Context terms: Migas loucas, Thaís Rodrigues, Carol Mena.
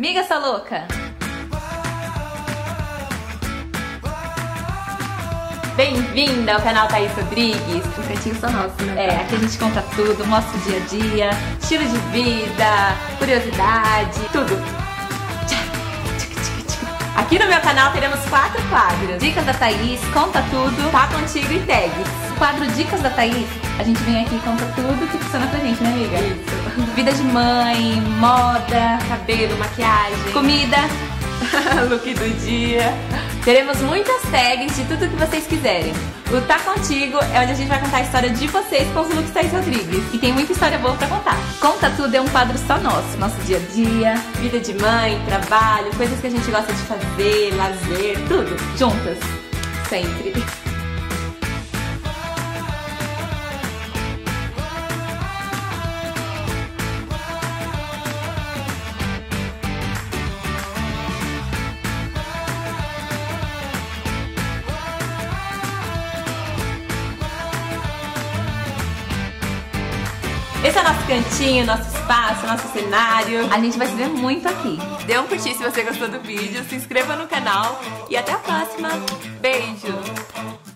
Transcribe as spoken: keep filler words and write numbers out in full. Miga essa louca! Bem-vinda ao canal Thaís Rodrigues. Um cantinho só nosso, né? É, aqui a gente conta tudo, mostra o dia a dia, estilo de vida, curiosidade, tudo. Aqui no meu canal teremos quatro quadros: Dicas da Thaís, Conta Tudo, Tá Contigo e Tags. O quadro Dicas da Thaís, a gente vem aqui e conta tudo que funciona pra gente, né, amiga? Isso. Vida de mãe, moda, cabelo, maquiagem, comida, look do dia. Teremos muitas tags de tudo que vocês quiserem. O Tá Contigo é onde a gente vai contar a história de vocês com os looks Thaís Rodrigues. E tem muita história boa pra contar. Conta Tudo é um quadro só nosso. Nosso dia a dia, vida de mãe, trabalho, coisas que a gente gosta de fazer, lazer, tudo. Juntas. Sempre. Esse é o nosso cantinho, nosso espaço, nosso cenário. A gente vai se ver muito aqui. Dê um curtir se você gostou do vídeo, se inscreva no canal e até a próxima. Beijo!